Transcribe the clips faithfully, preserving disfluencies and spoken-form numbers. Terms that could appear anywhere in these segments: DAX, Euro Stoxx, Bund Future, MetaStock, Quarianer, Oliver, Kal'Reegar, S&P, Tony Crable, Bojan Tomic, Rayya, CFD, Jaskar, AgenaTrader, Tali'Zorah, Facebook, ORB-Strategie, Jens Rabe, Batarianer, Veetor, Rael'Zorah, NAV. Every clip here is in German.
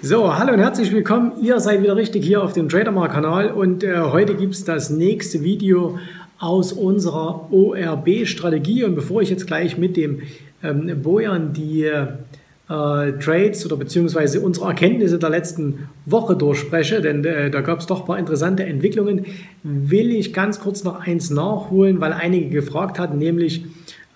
So, hallo und herzlich willkommen. Ihr seid wieder richtig hier auf dem Tradermark-Kanal und äh, heute gibt es das nächste Video aus unserer O R B-Strategie. Und bevor ich jetzt gleich mit dem ähm, Bojan die äh, Trades oder beziehungsweise unsere Erkenntnisse der letzten Woche durchspreche, denn äh, da gab es doch ein paar interessante Entwicklungen, will ich ganz kurz noch eins nachholen, weil einige gefragt hatten, nämlich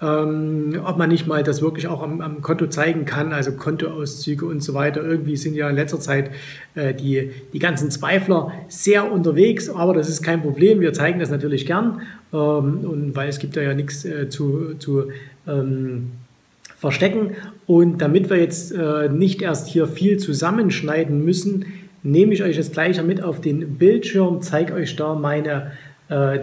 Ähm, ob man nicht mal das wirklich auch am, am Konto zeigen kann, also Kontoauszüge und so weiter. Irgendwie sind ja in letzter Zeit äh, die, die ganzen Zweifler sehr unterwegs, aber das ist kein Problem. Wir zeigen das natürlich gern, ähm, und weil es gibt ja, ja nichts äh, zu, zu ähm, verstecken. Und damit wir jetzt äh, nicht erst hier viel zusammenschneiden müssen, nehme ich euch jetzt gleich mit auf den Bildschirm, zeige euch da meine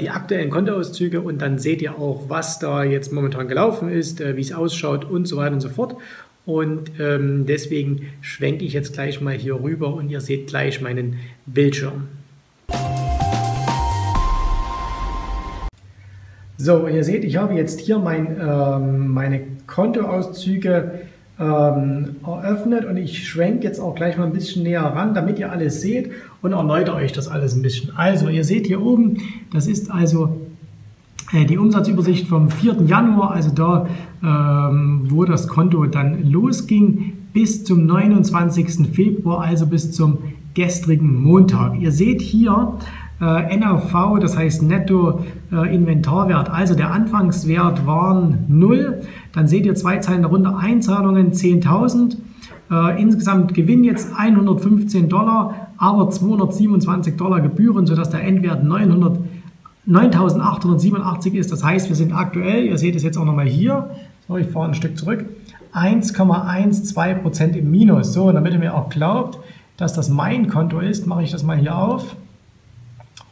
die aktuellen Kontoauszüge und dann seht ihr auch, was da jetzt momentan gelaufen ist, wie es ausschaut und so weiter und so fort. Und ähm, deswegen schwenke ich jetzt gleich mal hier rüber und ihr seht gleich meinen Bildschirm. So, und ihr seht, ich habe jetzt hier mein, ähm, meine Kontoauszüge ähm, eröffnet und ich schwenke jetzt auch gleich mal ein bisschen näher ran, damit ihr alles seht. Und erläutere euch das alles ein bisschen. Also, ihr seht hier oben, das ist also die Umsatzübersicht vom vierten Januar, also da, ähm, wo das Konto dann losging, bis zum neunundzwanzigsten Februar, also bis zum gestrigen Montag. Ihr seht hier äh, N A V, das heißt Netto äh, Inventarwert, also der Anfangswert waren null. Dann seht ihr zwei Zeilen darunter, Einzahlungen zehntausend. Äh, insgesamt Gewinn jetzt hundertfünfzehn Dollar. Aber zweihundertsiebenundzwanzig Dollar Gebühren, sodass der Endwert neuntausendachthundertsiebenundachtzig ist. Das heißt, wir sind aktuell, ihr seht es jetzt auch nochmal hier, so, ich fahre ein Stück zurück, eins Komma zwölf Prozent im Minus. So, und damit ihr mir auch glaubt, dass das mein Konto ist, mache ich das mal hier auf.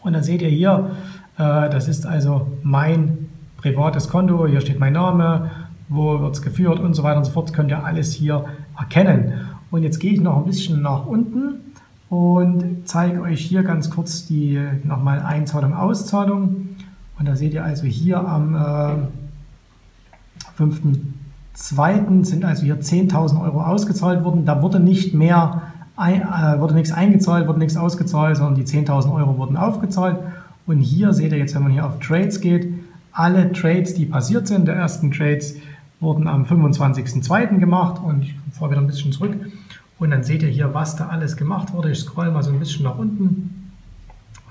Und dann seht ihr hier, äh, das ist also mein privates Konto, hier steht mein Name, wo wird es geführt und so weiter und so fort. Das könnt ihr alles hier erkennen. Und jetzt gehe ich noch ein bisschen nach unten und zeige euch hier ganz kurz die nochmal Einzahlung, Auszahlung. Und da seht ihr also hier am äh, fünften zweiten sind also hier zehntausend Euro ausgezahlt worden. Da wurde nicht mehr, ein, äh, wurde nichts eingezahlt, wurde nichts ausgezahlt, sondern die zehntausend Euro wurden aufgezahlt. Und hier seht ihr jetzt, wenn man hier auf Trades geht, alle Trades, die passiert sind. Der ersten Trades wurden am fünfundzwanzigsten zweiten gemacht und ich fahre wieder ein bisschen zurück. Und dann seht ihr hier, was da alles gemacht wurde. Ich scroll mal so ein bisschen nach unten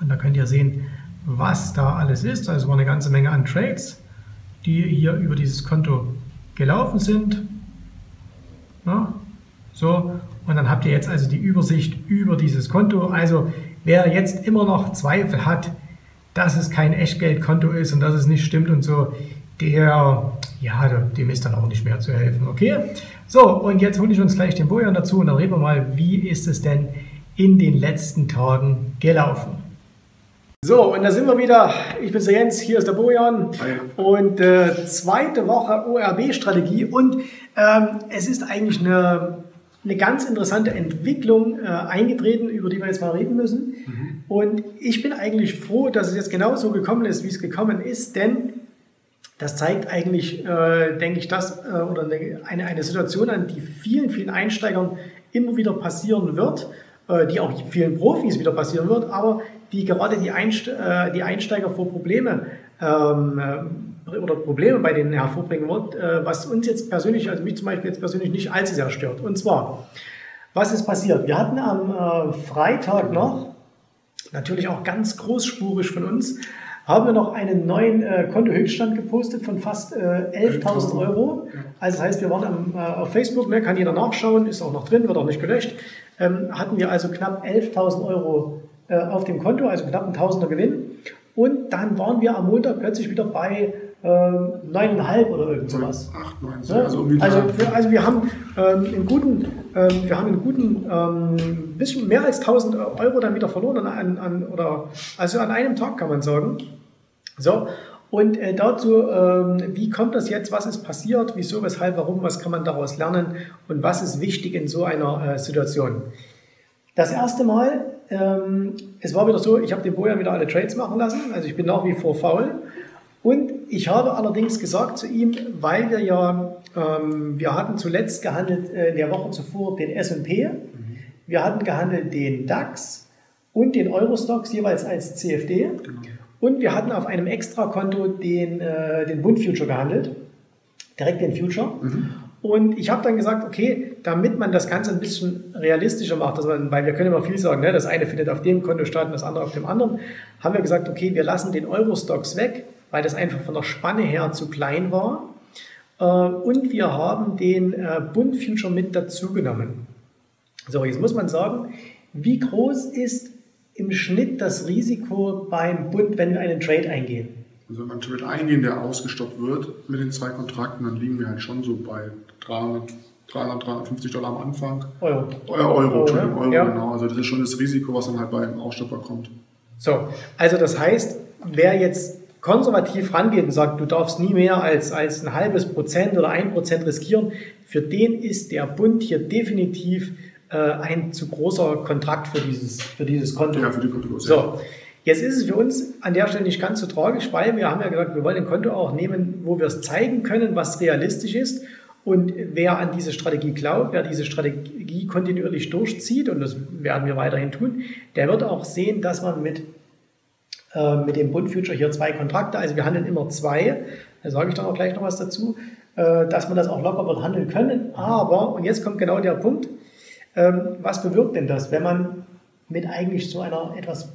und da könnt ihr sehen, was da alles ist. Also war eine ganze Menge an Trades, die hier über dieses Konto gelaufen sind. Ja, so, und dann habt ihr jetzt also die Übersicht über dieses Konto. Also wer jetzt immer noch Zweifel hat, dass es kein Echtgeldkonto ist und dass es nicht stimmt und so, der, ja, dem ist dann auch nicht mehr zu helfen, okay? So, und jetzt hole ich uns gleich den Bojan dazu und dann reden wir mal, wie ist es denn in den letzten Tagen gelaufen? So, und da sind wir wieder. Ich bin's der Jens, hier ist der Bojan. Hi. Und äh, zweite Woche O R B-Strategie und ähm, es ist eigentlich eine, eine ganz interessante Entwicklung äh, eingetreten, über die wir jetzt mal reden müssen. Mhm. Und ich bin eigentlich froh, dass es jetzt genauso gekommen ist, wie es gekommen ist, denn das zeigt eigentlich, äh, denke ich, das äh, oder eine, eine Situation an, die vielen, vielen Einsteigern immer wieder passieren wird, äh, die auch vielen Profis wieder passieren wird, aber die gerade die, Einste äh, die Einsteiger vor Probleme ähm, oder Probleme bei denen hervorbringen wird, äh, was uns jetzt persönlich, also mich zum Beispiel jetzt persönlich nicht allzu sehr stört. Und zwar, was ist passiert? Wir hatten am äh, Freitag noch, natürlich auch ganz großspurig von uns, haben wir noch einen neuen äh, Kontohöchststand gepostet von fast äh, elftausend Euro. Also das heißt, wir waren am, äh, auf Facebook, ne, kann jeder nachschauen, ist auch noch drin, wird auch nicht gelöscht. Ähm, hatten wir also knapp elftausend Euro äh, auf dem Konto, also knapp ein Tausender Gewinn. Und dann waren wir am Montag plötzlich wieder bei äh, neun Komma fünf oder irgend sowas. acht, neun, ne? also, also, also wir haben ähm, einen guten, ähm, wir haben einen guten ähm, bisschen mehr als tausend Euro dann wieder verloren, an, an, oder, also an einem Tag kann man sagen. So, und äh, dazu, ähm, wie kommt das jetzt, was ist passiert, wieso, weshalb, warum, was kann man daraus lernen und was ist wichtig in so einer äh, Situation? Das erste Mal, ähm, es war wieder so, ich habe den Bojan wieder alle Trades machen lassen, also ich bin nach wie vor faul und ich habe allerdings gesagt zu ihm, weil wir ja, ähm, wir hatten zuletzt gehandelt äh, in der Woche zuvor den S und P, mhm. Wir hatten gehandelt den DAX und den Euro Stoxx jeweils als C F D. Genau. Und wir hatten auf einem Extrakonto den, äh, den Bund Future gehandelt, direkt den Future. Mhm. Und ich habe dann gesagt, okay, damit man das Ganze ein bisschen realistischer macht, dass man, weil wir können immer viel sagen, ne, das eine findet auf dem Konto statt und das andere auf dem anderen, haben wir gesagt, okay, wir lassen den Euro Stoxx weg, weil das einfach von der Spanne her zu klein war. Äh, und wir haben den äh, Bund Future mit dazugenommen. So, jetzt muss man sagen, wie groß ist im Schnitt das Risiko beim Bund, wenn wir einen Trade eingehen? Also wenn wir einen Trade eingehen, der ausgestoppt wird mit den zwei Kontrakten, dann liegen wir halt schon so bei dreihundert, dreihundertfünfzig Dollar am Anfang. Euro. Euro, Euro, Entschuldigung, Euro, ja. Genau. Also das ist schon das Risiko, was dann halt beim Ausstopper kommt. So, also das heißt, wer jetzt konservativ rangeht und sagt, du darfst nie mehr als, als ein halbes Prozent oder ein Prozent riskieren, für den ist der Bund hier definitiv ein zu großer Kontrakt für dieses, für dieses Konto. Ja, für die Kontokurse. So, jetzt ist es für uns an der Stelle nicht ganz so tragisch, weil wir haben ja gesagt, wir wollen ein Konto auch nehmen, wo wir es zeigen können, was realistisch ist. Und wer an diese Strategie glaubt, wer diese Strategie kontinuierlich durchzieht, und das werden wir weiterhin tun, der wird auch sehen, dass man mit, äh, mit dem Bund Future hier zwei Kontrakte, also wir handeln immer zwei, da sage ich dann auch gleich noch was dazu, äh, dass man das auch locker wird handeln können. Aber, und jetzt kommt genau der Punkt, was bewirkt denn das, wenn man mit eigentlich so einer etwas,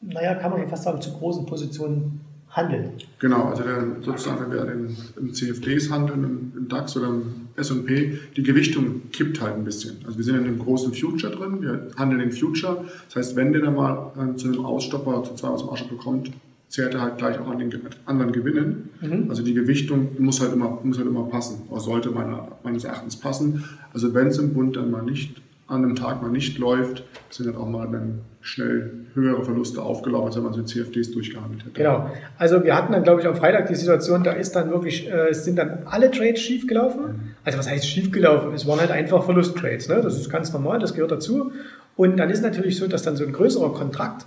naja, kann man schon fast sagen, zu großen Position handelt? Genau, also der, sozusagen, wenn wir in, in C F Ds handeln, im DAX oder im S und P, die Gewichtung kippt halt ein bisschen. Also wir sind in einem großen Future drin, wir handeln den Future. Das heißt, wenn der dann mal äh, zu einem Ausstopper, zu zwei aus dem Ausstopper kommt, zehrt er halt gleich auch an den anderen Gewinnen. Mhm. Also die Gewichtung muss halt immer, muss halt immer passen, oder sollte meiner, meines Erachtens passen. Also wenn es im Bund dann mal nicht an einem Tag mal nicht läuft, sind dann auch mal dann schnell höhere Verluste aufgelaufen, als wenn man so C F Ds durchgehandelt hätte. Genau. Also wir hatten dann, glaube ich, am Freitag die Situation, da ist dann wirklich, äh, sind dann alle Trades schiefgelaufen. Mhm. Also was heißt schiefgelaufen? Es waren halt einfach Verlusttrades, ne? Das ist ganz normal, das gehört dazu. Und dann ist natürlich so, dass dann so ein größerer Kontrakt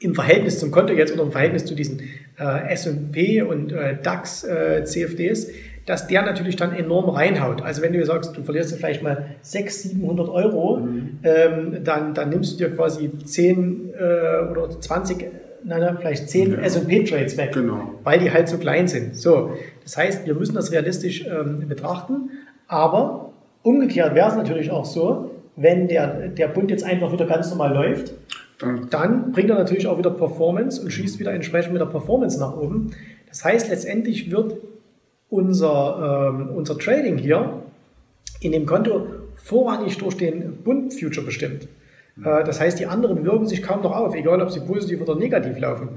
im Verhältnis zum Konto jetzt oder im Verhältnis zu diesen äh, S und P und äh, DAX äh, C F Ds, dass der natürlich dann enorm reinhaut. Also wenn du sagst, du verlierst jetzt vielleicht mal sechshundert, siebenhundert Euro, mhm. ähm, dann, dann nimmst du dir quasi zehn oder zwanzig, nein, vielleicht zehn ja. S und P-Trades weg, genau. Weil die halt so klein sind. So, das heißt, wir müssen das realistisch ähm, betrachten, aber umgekehrt wäre es natürlich auch so, wenn der, der Bund jetzt einfach wieder ganz normal läuft, dann. dann bringt er natürlich auch wieder Performance und schießt wieder entsprechend mit der Performance nach oben. Das heißt, letztendlich wird Unser, ähm, unser Trading hier in dem Konto vorrangig durch den Bund Future bestimmt. Äh, das heißt, die anderen wirken sich kaum noch auf, egal ob sie positiv oder negativ laufen.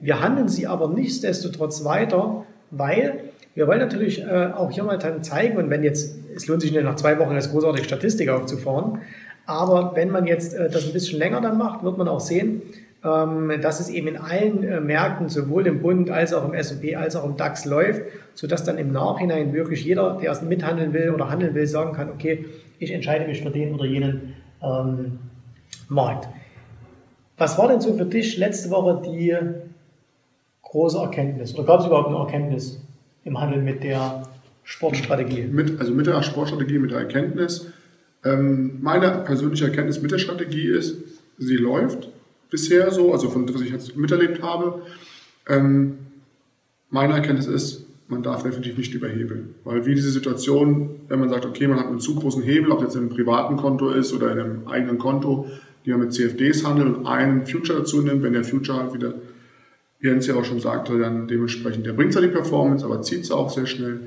Wir handeln sie aber nichtsdestotrotz weiter, weil wir wollen natürlich äh, auch hier mal dann zeigen, und wenn jetzt, es lohnt sich nicht nach zwei Wochen als großartige Statistik aufzufahren, aber wenn man jetzt äh, das ein bisschen länger dann macht, wird man auch sehen, dass es eben in allen Märkten, sowohl im Bund als auch im S und P als auch im DAX läuft, sodass dann im Nachhinein wirklich jeder, der es mithandeln will oder handeln will, sagen kann, okay, ich entscheide mich für den oder jenen ähm, Markt. Was war denn so für dich letzte Woche die große Erkenntnis? Oder gab es überhaupt eine Erkenntnis im Handel mit der Sportstrategie? Mit, also mit der Sportstrategie, mit der Erkenntnis. Ähm, meine persönliche Erkenntnis mit der Strategie ist, sie läuft. Bisher so, also von dem, was ich jetzt miterlebt habe, ähm, meine Erkenntnis ist, man darf definitiv nicht überhebeln. Weil wie diese Situation, wenn man sagt, okay, man hat einen zu großen Hebel, ob jetzt in einem privaten Konto ist oder in einem eigenen Konto, die man mit C F Ds handelt und einen Future dazu nimmt, wenn der Future halt wieder, wie Jens ja auch schon sagte, dann dementsprechend, der bringt zwar die Performance, aber zieht es auch sehr schnell.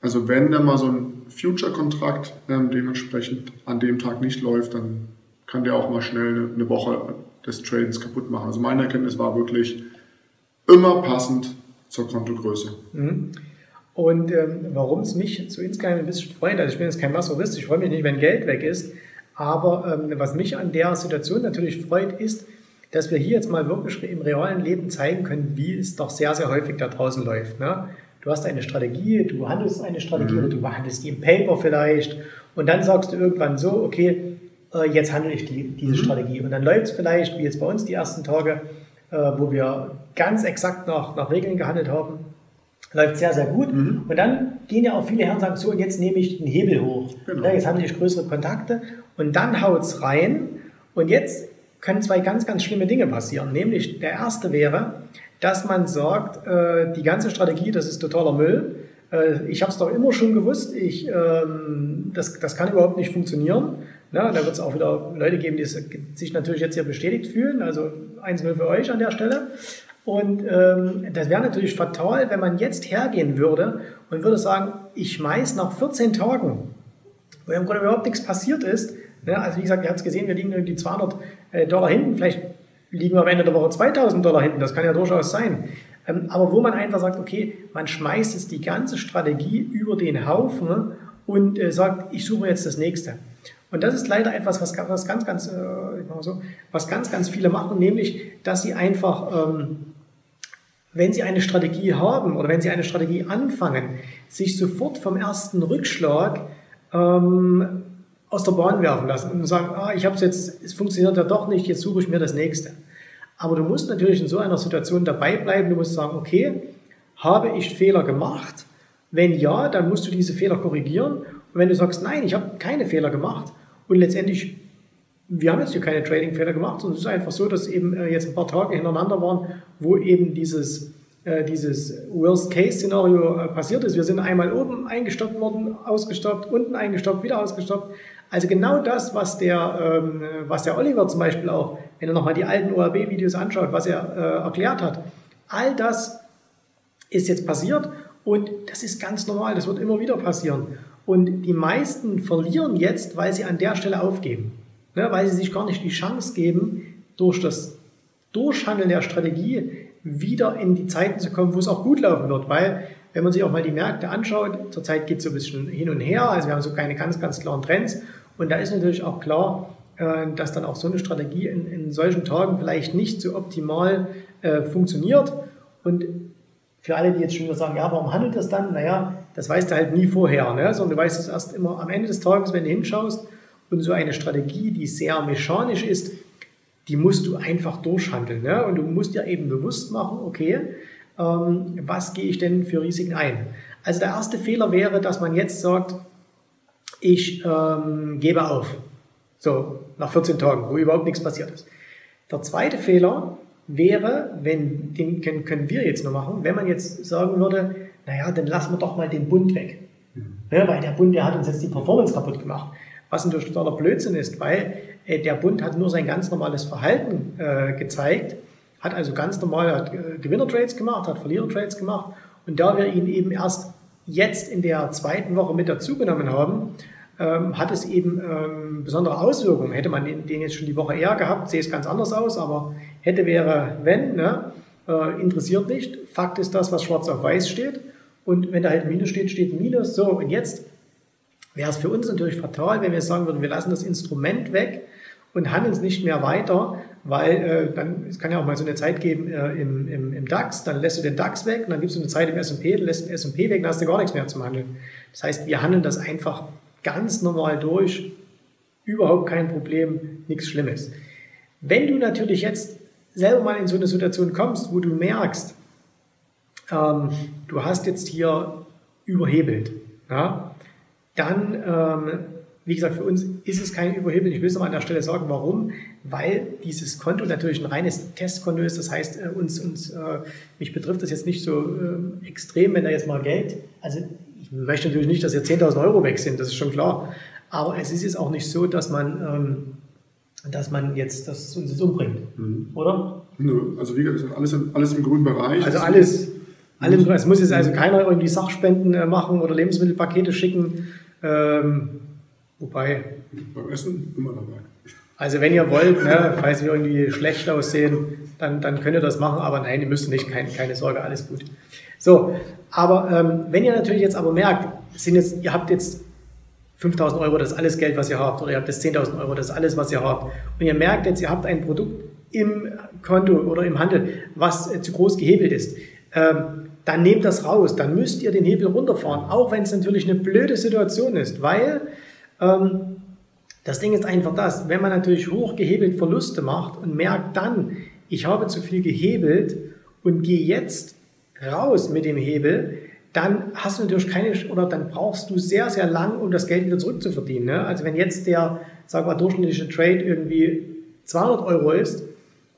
Also wenn dann mal so ein Future-Kontrakt ähm, dementsprechend an dem Tag nicht läuft, dann kann der auch mal schnell eine, eine Woche des Tradens kaputt machen. Also meine Erkenntnis war wirklich immer passend zur Kontogröße. Mhm. Und ähm, warum es mich so insgeheim ein bisschen freut, also ich bin jetzt kein Masserist, ich freue mich nicht, wenn Geld weg ist, aber ähm, was mich an der Situation natürlich freut, ist, dass wir hier jetzt mal wirklich im realen Leben zeigen können, wie es doch sehr, sehr häufig da draußen läuft. Ne? Du hast eine Strategie, du handelst eine Strategie, mhm. oder du handelst die im Paper vielleicht und dann sagst du irgendwann so, okay, jetzt handle ich die, diese mhm. Strategie. Und dann läuft es vielleicht, wie jetzt bei uns die ersten Tage, äh, wo wir ganz exakt nach, nach Regeln gehandelt haben, läuft sehr, sehr gut. Mhm. Und dann gehen ja auch viele Herren und sagen, so, und jetzt nehme ich den Hebel hoch. Genau. Ja, jetzt habe ich größere Kontakte und dann haut es rein. Und jetzt können zwei ganz, ganz schlimme Dinge passieren. Nämlich der erste wäre, dass man sagt, äh, die ganze Strategie, das ist totaler Müll. Äh, ich habe es doch immer schon gewusst, ich, ähm, das, das kann überhaupt nicht funktionieren. Na, da wird es auch wieder Leute geben, die es, sich natürlich jetzt hier bestätigt fühlen. Also eins null für euch an der Stelle. Und ähm, das wäre natürlich fatal, wenn man jetzt hergehen würde und würde sagen, ich schmeiß nach vierzehn Tagen, wo im Grunde überhaupt nichts passiert ist. Ne? Also wie gesagt, ihr habt es gesehen, wir liegen irgendwie zweihundert Dollar hinten. Vielleicht liegen wir am Ende der Woche zweitausend Dollar hinten. Das kann ja durchaus sein. Ähm, aber wo man einfach sagt, okay, man schmeißt jetzt die ganze Strategie über den Haufen und äh, sagt, ich suche jetzt das Nächste. Und das ist leider etwas, was ganz, ganz, ganz, äh, so, was ganz, ganz viele machen, nämlich, dass sie einfach... Ähm, wenn Sie eine Strategie haben oder wenn Sie eine Strategie anfangen, sich sofort vom ersten Rückschlag ähm, aus der Bahn werfen lassen und sagen, ah, ich habe es jetzt, es funktioniert ja doch nicht, jetzt suche ich mir das Nächste. Aber du musst natürlich in so einer Situation dabei bleiben, du musst sagen, okay, habe ich Fehler gemacht? Wenn ja, dann musst du diese Fehler korrigieren. Und wenn du sagst, nein, ich habe keine Fehler gemacht und letztendlich, wir haben jetzt hier keine Trading-Fehler gemacht, sondern es ist einfach so, dass eben jetzt ein paar Tage hintereinander waren, wo eben dieses, äh, dieses Worst-Case-Szenario äh, passiert ist. Wir sind einmal oben eingestoppt worden, ausgestoppt, unten eingestoppt, wieder ausgestoppt. Also genau das, was der, ähm, was der Oliver zum Beispiel auch, wenn er nochmal die alten O R B-Videos anschaut, was er äh, erklärt hat, all das ist jetzt passiert und das ist ganz normal, das wird immer wieder passieren. Und die meisten verlieren jetzt, weil sie an der Stelle aufgeben. Weil sie sich gar nicht die Chance geben, durch das Durchhandeln der Strategie wieder in die Zeiten zu kommen, wo es auch gut laufen wird. Weil, wenn man sich auch mal die Märkte anschaut, zurzeit geht es so ein bisschen hin und her, also wir haben so keine ganz, ganz klaren Trends. Und da ist natürlich auch klar, dass dann auch so eine Strategie in, in solchen Tagen vielleicht nicht so optimal äh, funktioniert. Und für alle, die jetzt schon wieder sagen, ja, warum handelt das dann? Naja, das weißt du halt nie vorher, ne? Sondern du weißt es erst immer am Ende des Tages, wenn du hinschaust. Und so eine Strategie, die sehr mechanisch ist, die musst du einfach durchhandeln. Ne? Und du musst dir eben bewusst machen, okay, ähm, was gehe ich denn für Risiken ein? Also der erste Fehler wäre, dass man jetzt sagt, ich ähm, gebe auf. So, nach vierzehn Tagen, wo überhaupt nichts passiert ist. Der zweite Fehler wäre, wenn, den können wir jetzt nur machen, wenn man jetzt sagen würde, naja, dann lassen wir doch mal den Bund weg. Ja, weil der Bund, der hat uns jetzt die Performance kaputt gemacht. Was natürlich totaler Blödsinn ist, weil äh, der Bund hat nur sein ganz normales Verhalten äh, gezeigt, hat also ganz normal hat, äh, Gewinner-Trades gemacht, hat Verlierer-Trades gemacht und da wir ihn eben erst jetzt in der zweiten Woche mit dazugenommen haben, ähm, hat es eben ähm, besondere Auswirkungen. Hätte man den, den jetzt schon die Woche eher gehabt, sähe es ganz anders aus, aber hätte wäre wenn, ne? äh, interessiert nicht. Fakt ist das, was schwarz auf weiß steht und wenn da halt Minus steht, steht Minus. So und jetzt wäre es für uns natürlich fatal, wenn wir sagen würden, wir lassen das Instrument weg und handeln es nicht mehr weiter, weil äh, dann, es kann ja auch mal so eine Zeit geben äh, im, im, im DAX, dann lässt du den DAX weg und dann gibt es so eine Zeit im S und P, dann lässt du den S und P weg, dann hast du gar nichts mehr zum Handeln. Das heißt, wir handeln das einfach ganz normal durch, überhaupt kein Problem, nichts Schlimmes. Wenn du natürlich jetzt selber mal in so eine Situation kommst, wo du merkst, ähm, du hast jetzt hier überhebelt, ja, dann, ähm, wie gesagt, für uns ist es kein Überhebeln. Ich will es nochmal an der Stelle sagen, warum? Weil dieses Konto natürlich ein reines Testkonto ist. Das heißt, äh, uns, uns, äh, mich betrifft das jetzt nicht so äh, extrem, wenn da jetzt mal Geld... Also ich möchte natürlich nicht, dass hier zehntausend Euro weg sind, das ist schon klar. Aber es ist jetzt auch nicht so, dass man, ähm, dass man jetzt, dass es uns jetzt umbringt, mhm. oder? Nö, also wie gesagt, alles, alles im grünen Bereich. Also alles. alles mhm. Es muss jetzt also keiner irgendwie Sachspenden äh, machen oder Lebensmittelpakete schicken. Ähm, wobei beim Essen immer dabei. Also wenn ihr wollt, ne, falls wir irgendwie schlecht aussehen, dann, dann könnt ihr das machen, aber nein, ihr müsst nicht, keine, keine Sorge, alles gut. So, aber ähm, wenn ihr natürlich jetzt aber merkt, sind jetzt, ihr habt jetzt fünftausend Euro, das ist alles Geld, was ihr habt, oder ihr habt jetzt zehntausend Euro, das ist alles, was ihr habt, und ihr merkt jetzt, ihr habt ein Produkt im Konto oder im Handel, was äh, zu groß gehebelt ist, ähm, dann nehmt das raus, dann müsst ihr den Hebel runterfahren, auch wenn es natürlich eine blöde Situation ist, weil ähm, das Ding ist einfach das, wenn man natürlich hochgehebelt Verluste macht und merkt dann, ich habe zu viel gehebelt und gehe jetzt raus mit dem Hebel, dann hast du natürlich keine, oder dann brauchst du sehr, sehr lang, um das Geld wieder zurückzuverdienen. Ne? Also wenn jetzt der, sagen wir mal, durchschnittliche Trade irgendwie zweihundert Euro ist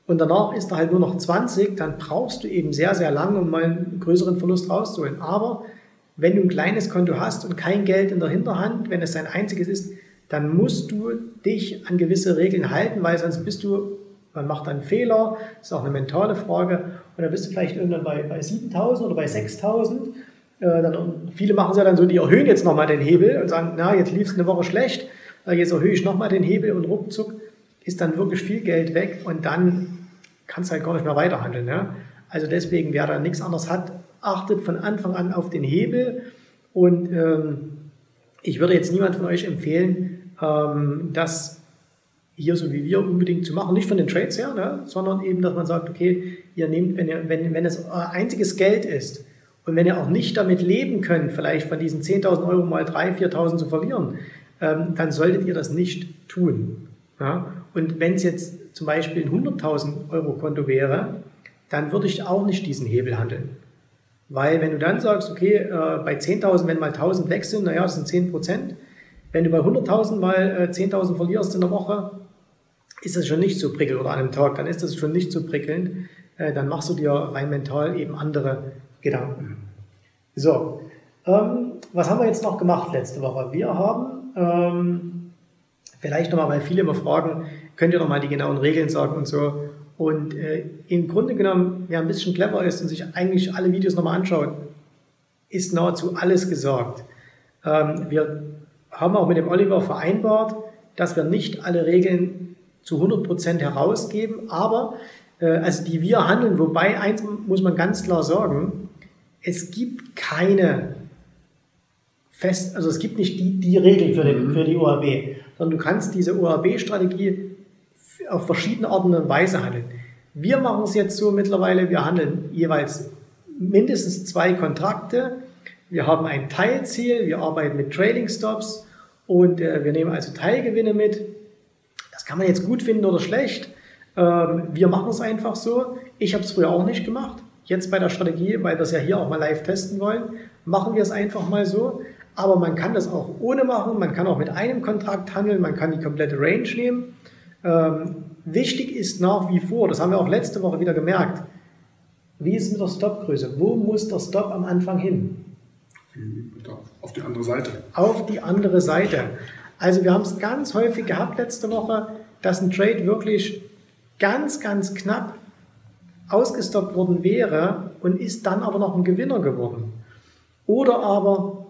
und danach ist er halt nur noch zwanzig, dann brauchst du eben sehr, sehr lang, um mal einen größeren Verlust rauszuholen. Aber wenn du ein kleines Konto hast und kein Geld in der Hinterhand, wenn es dein einziges ist, dann musst du dich an gewisse Regeln halten, weil sonst bist du, man macht dann Fehler, das ist auch eine mentale Frage, und dann bist du vielleicht irgendwann bei, bei siebentausend oder bei sechstausend. Dann, viele machen es ja dann so, die erhöhen jetzt nochmal den Hebel und sagen, na, jetzt lief es eine Woche schlecht, jetzt erhöhe ich nochmal den Hebel und ruckzuck ist dann wirklich viel Geld weg und dann kannst du halt gar nicht mehr weiterhandeln. Ne? Also deswegen, wer da nichts anderes hat, achtet von Anfang an auf den Hebel und ähm, ich würde jetzt niemand von euch empfehlen, ähm, das hier so wie wir unbedingt zu machen, nicht von den Trades her, ne? Sondern eben, dass man sagt, okay, ihr nehmt, wenn, ihr, wenn, wenn es euer einziges Geld ist, und wenn ihr auch nicht damit leben könnt, vielleicht von diesen zehntausend Euro mal dreitausend, viertausend zu verlieren, ähm, dann solltet ihr das nicht tun. Ja? Und wenn es jetzt zum Beispiel ein hunderttausend Euro Konto wäre, dann würde ich auch nicht diesen Hebel handeln. Weil wenn du dann sagst, okay, äh, bei zehntausend, wenn mal tausend weg sind, naja, das sind zehn Prozent. Wenn du bei hunderttausend mal äh, zehntausend verlierst in der Woche, ist das schon nicht so prickelnd, oder an einem Tag, dann ist das schon nicht so prickelnd. Äh, dann machst du dir rein mental eben andere Gedanken. So, ähm, was haben wir jetzt noch gemacht letzte Woche? Wir haben ähm, vielleicht nochmal, weil viele immer fragen, könnt ihr nochmal die genauen Regeln sagen und so. Und äh, im Grunde genommen, wer ein bisschen clever ist und sich eigentlich alle Videos nochmal anschaut, ist nahezu alles gesagt. Ähm, wir haben auch mit dem Oliver vereinbart, dass wir nicht alle Regeln zu hundert Prozent herausgeben, aber äh, also die wir handeln, wobei eins muss man ganz klar sagen, es gibt keine fest, also es gibt nicht die, die Regeln für, den, für die O R B, sondern du kannst diese O R B-Strategie auf verschiedene Arten und Weise handeln. Wir machen es jetzt so mittlerweile, wir handeln jeweils mindestens zwei Kontrakte, wir haben ein Teilziel, wir arbeiten mit Trailing Stops und äh, wir nehmen also Teilgewinne mit. Das kann man jetzt gut finden oder schlecht, ähm, wir machen es einfach so. Ich habe es früher auch nicht gemacht. Jetzt bei der Strategie, weil wir es ja hier auch mal live testen wollen, machen wir es einfach mal so. Aber man kann das auch ohne machen, man kann auch mit einem Kontrakt handeln, man kann die komplette Range nehmen. Ähm, wichtig ist nach wie vor, das haben wir auch letzte Woche wieder gemerkt, wie ist es mit der Stopgröße? Wo muss der Stop am Anfang hin? Auf die andere Seite. Auf die andere Seite. Also wir haben es ganz häufig gehabt letzte Woche, dass ein Trade wirklich ganz, ganz knapp ausgestoppt worden wäre und ist dann aber noch ein Gewinner geworden. Oder aber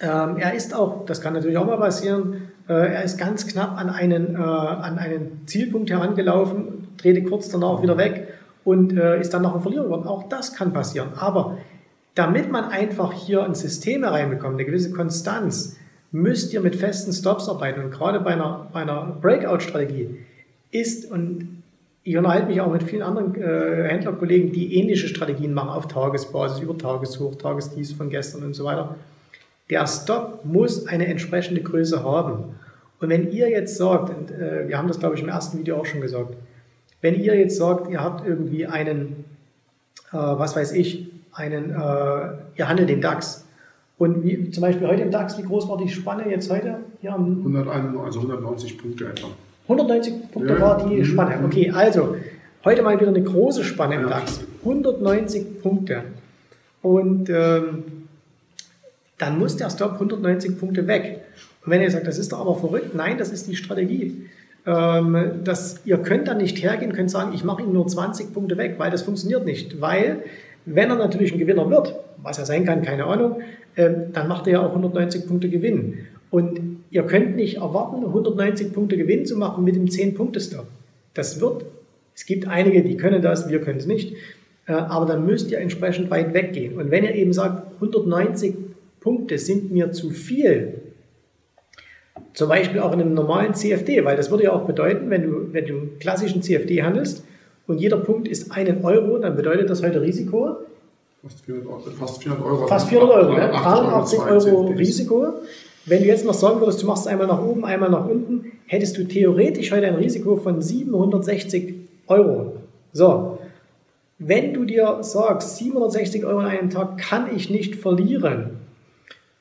ähm, er ist auch, das kann natürlich auch mal passieren, äh, er ist ganz knapp an einen, äh, an einen Zielpunkt herangelaufen, drehte kurz danach wieder weg und äh, ist dann noch ein Verlierer geworden. Auch das kann passieren. Aber damit man einfach hier ein System hereinbekommt, eine gewisse Konstanz, müsst ihr mit festen Stops arbeiten. Und gerade bei einer, bei einer Breakout-Strategie ist und ich unterhalte mich auch mit vielen anderen äh, Händlerkollegen, die ähnliche Strategien machen auf Tagesbasis, über Tageshoch, Tagestiefs von gestern und so weiter. Der Stop muss eine entsprechende Größe haben. Und wenn ihr jetzt sagt, und, äh, wir haben das glaube ich im ersten Video auch schon gesagt, wenn ihr jetzt sagt, ihr habt irgendwie einen, äh, was weiß ich, einen, äh, ihr handelt den DAX. Und wie zum Beispiel heute im DAX, wie groß war die Spanne jetzt heute? Hier am hunderteins, also hundertneunzig Punkte etwa. hundertneunzig Punkte ja. War die Spanne. Okay, also heute mal wieder eine große Spanne im DAX. hundertneunzig Punkte. Und ähm, dann muss der Stop hundertneunzig Punkte weg. Und wenn ihr sagt, das ist doch aber verrückt, nein, das ist die Strategie. Ähm, das, ihr könnt dann nicht hergehen, könnt sagen, ich mache ihm nur zwanzig Punkte weg, weil das funktioniert nicht. Weil, wenn er natürlich ein Gewinner wird, was er sein kann, keine Ahnung, ähm, dann macht er ja auch hundertneunzig Punkte Gewinn. Und ihr könnt nicht erwarten, hundertneunzig Punkte Gewinn zu machen mit dem zehn Punkte Stop. Das wird, es gibt einige, die können das, wir können es nicht, aber dann müsst ihr entsprechend weit weggehen. Und wenn ihr eben sagt, hundertneunzig Punkte sind mir zu viel, zum Beispiel auch in einem normalen C F D, weil das würde ja auch bedeuten, wenn du, wenn du einen klassischen C F D handelst und jeder Punkt ist einen Euro, dann bedeutet das heute Risiko, fast vierhundert Euro. Fast vierhundert Euro, ne? achthundertachtzig Euro Risiko. Wenn du jetzt noch sagen würdest, du machst es einmal nach oben, einmal nach unten, hättest du theoretisch heute ein Risiko von siebenhundertsechzig Euro. So, wenn du dir sagst, siebenhundertsechzig Euro an einem Tag kann ich nicht verlieren,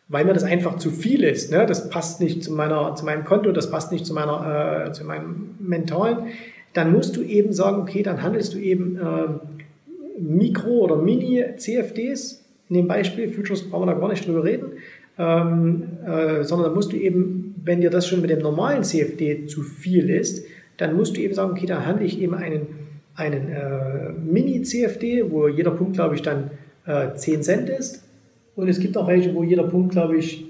weil mir das einfach zu viel ist, ne? Das passt nicht zu, meiner, zu meinem Konto, das passt nicht zu, meiner, äh, zu meinem mentalen, dann musst du eben sagen, okay, dann handelst du eben äh, Mikro- oder Mini-C F Ds, in dem Beispiel, Futures brauchen wir da gar nicht drüber reden, ähm, äh, sondern dann musst du eben, wenn dir das schon mit dem normalen C F D zu viel ist, dann musst du eben sagen, okay, dann handle ich eben einen, einen äh, Mini-C F D, wo jeder Punkt, glaube ich, dann äh, zehn Cent ist. Und es gibt auch welche, wo jeder Punkt, glaube ich,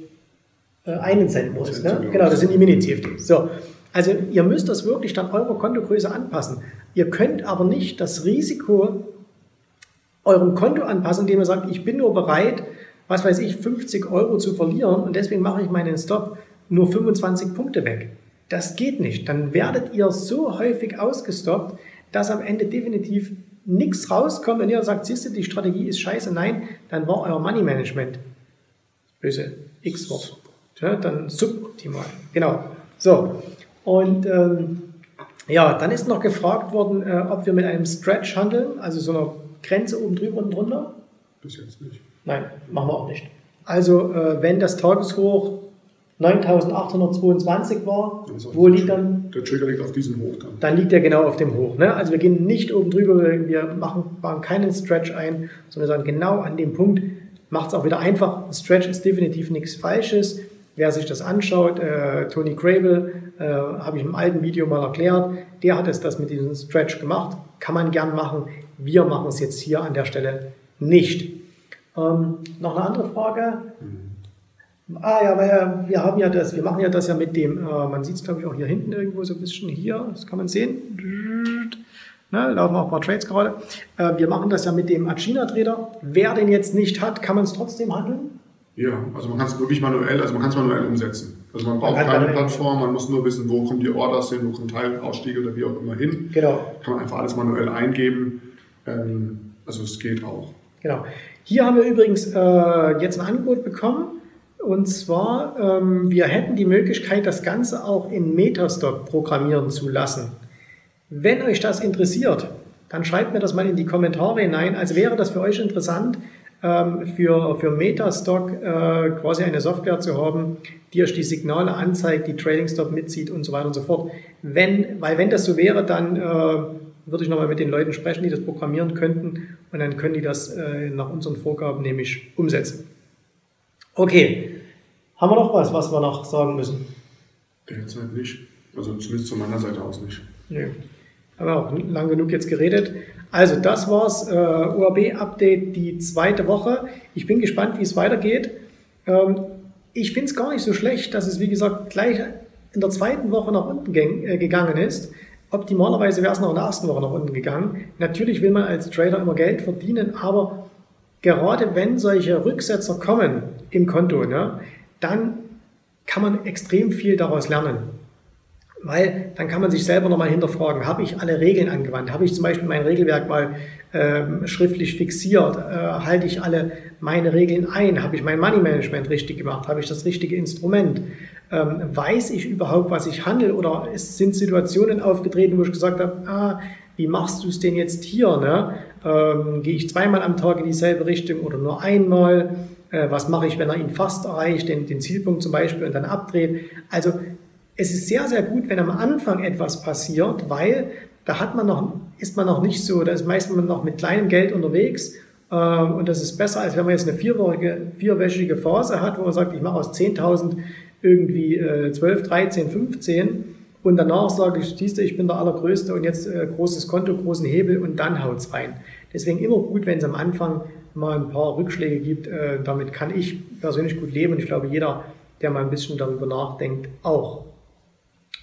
einen Cent muss. Das ne? Genau, das sind die Mini-C F Ds. So. Also ihr müsst das wirklich dann eurer Kontogröße anpassen. Ihr könnt aber nicht das Risiko eurem Konto anpassen, indem ihr sagt, ich bin nur bereit, was weiß ich, fünfzig Euro zu verlieren und deswegen mache ich meinen Stop nur fünfundzwanzig Punkte weg. Das geht nicht. Dann werdet ihr so häufig ausgestoppt, dass am Ende definitiv nichts rauskommt, wenn ihr sagt, siehst du, die Strategie ist scheiße, nein, dann war euer Money Management, böse X-Wort, ja, dann suboptimal. Genau. So, und ähm, ja, dann ist noch gefragt worden, äh, ob wir mit einem Stretch handeln, also so einer Grenze oben drüber und drunter. Bis jetzt nicht. Nein, machen wir auch nicht. Also, äh, wenn das Tageshoch neuntausendachthundertzweiundzwanzig war, wo liegt dann? Der Trigger liegt auf diesem Hoch dann. Dann liegt er genau auf dem Hoch. Ne? Also wir gehen nicht oben drüber, wir machen, machen keinen Stretch ein, sondern sagen genau an dem Punkt, macht es auch wieder einfach. Ein Stretch ist definitiv nichts Falsches. Wer sich das anschaut, äh, Tony Crable, äh, habe ich im alten Video mal erklärt, der hat es das mit diesem Stretch gemacht. Kann man gern machen. Wir machen es jetzt hier an der Stelle nicht. Ähm, noch eine andere Frage? Mhm. Ah ja, weil wir haben ja das, wir machen ja das ja mit dem, äh, man sieht es glaube ich auch hier hinten irgendwo so ein bisschen hier, das kann man sehen, ne, laufen auch ein paar Trades gerade. Äh, wir machen das ja mit dem AgenaTrader. Wer den jetzt nicht hat, kann man es trotzdem handeln? Ja, also man kann es wirklich manuell, also man kann es manuell umsetzen. Also man braucht man keine Plattform, man muss nur wissen, wo kommen die Orders hin, wo kommen Teilausstiege oder wie auch immer hin. Genau. Kann man einfach alles manuell eingeben, ähm, also es geht auch. Genau. Hier haben wir übrigens äh, jetzt ein Angebot bekommen. Und zwar, ähm, wir hätten die Möglichkeit, das Ganze auch in MetaStock programmieren zu lassen. Wenn euch das interessiert, dann schreibt mir das mal in die Kommentare hinein. Also wäre das für euch interessant, ähm, für, für MetaStock äh, quasi eine Software zu haben, die euch die Signale anzeigt, die Trailing Stop mitzieht und so weiter und so fort. Wenn, weil wenn das so wäre, dann äh, würde ich nochmal mit den Leuten sprechen, die das programmieren könnten. Und dann können die das äh, nach unseren Vorgaben nämlich umsetzen. Okay, haben wir noch was, was wir noch sagen müssen? Derzeit nicht, also zumindest von meiner Seite aus nicht. Nee, aber auch lang genug jetzt geredet. Also das war's, äh, O R B-Update, die zweite Woche. Ich bin gespannt, wie es weitergeht. Ähm, ich finde es gar nicht so schlecht, dass es wie gesagt gleich in der zweiten Woche nach unten gäng, äh, gegangen ist. Optimalerweise wäre es noch in der ersten Woche nach unten gegangen. Natürlich will man als Trader immer Geld verdienen, aber gerade wenn solche Rücksetzer kommen im Konto, ne, dann kann man extrem viel daraus lernen. Weil dann kann man sich selber nochmal hinterfragen, habe ich alle Regeln angewandt? Habe ich zum Beispiel mein Regelwerk mal ähm, schriftlich fixiert? Äh, halte ich alle meine Regeln ein? Habe ich mein Money Management richtig gemacht? Habe ich das richtige Instrument? Ähm, weiß ich überhaupt, was ich handle? Oder es sind Situationen aufgetreten, wo ich gesagt habe, ah, wie machst du es denn jetzt hier? Ne? Ähm, gehe ich zweimal am Tag in dieselbe Richtung oder nur einmal? Äh, was mache ich, wenn er ihn fast erreicht, den, den Zielpunkt zum Beispiel und dann abdreht? Also es ist sehr, sehr gut, wenn am Anfang etwas passiert, weil da hat man noch, ist man noch nicht so, da ist meistens noch mit kleinem Geld unterwegs äh, und das ist besser, als wenn man jetzt eine vierwöchige, vierwöchige Phase hat, wo man sagt, ich mache aus zehntausend irgendwie äh, zwölf, dreizehn, fünfzehn. Und danach sage ich, siehst du, ich bin der Allergrößte und jetzt äh, großes Konto, großen Hebel und dann haut's rein. Deswegen immer gut, wenn es am Anfang mal ein paar Rückschläge gibt. Äh, damit kann ich persönlich gut leben und ich glaube, jeder, der mal ein bisschen darüber nachdenkt, auch.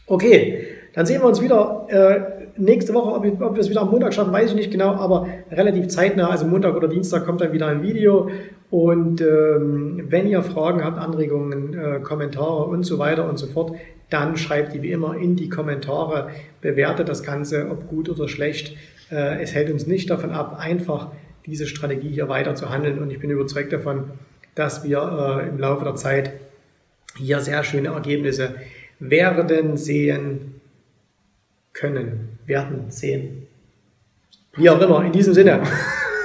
Okay, dann sehen wir uns wieder äh, nächste Woche. Ob, ob wir es wieder am Montag schaffen, weiß ich nicht genau, aber relativ zeitnah, also Montag oder Dienstag kommt dann wieder ein Video. Und ähm, wenn ihr Fragen habt, Anregungen, äh, Kommentare und so weiter und so fort, dann schreibt die wie immer in die Kommentare, bewertet das Ganze, ob gut oder schlecht. Äh, es hält uns nicht davon ab, einfach diese Strategie hier weiter zu handeln. Und ich bin überzeugt davon, dass wir äh, im Laufe der Zeit hier sehr schöne Ergebnisse werden sehen können. Werden sehen. Wie auch immer, in diesem Sinne.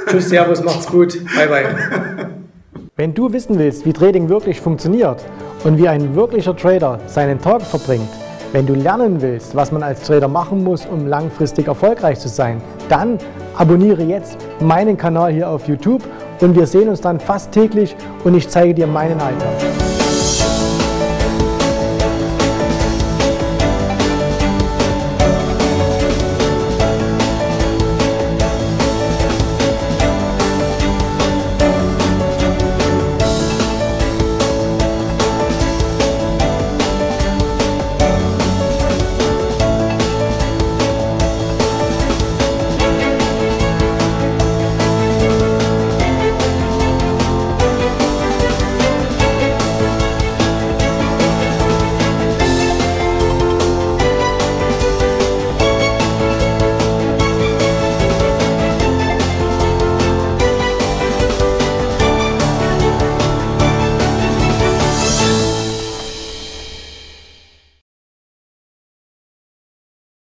Tschüss, Servus, macht's gut. Bye, bye. Wenn du wissen willst, wie Trading wirklich funktioniert und wie ein wirklicher Trader seinen Tag verbringt, wenn du lernen willst, was man als Trader machen muss, um langfristig erfolgreich zu sein, dann abonniere jetzt meinen Kanal hier auf YouTube und wir sehen uns dann fast täglich und ich zeige dir meinen Alltag.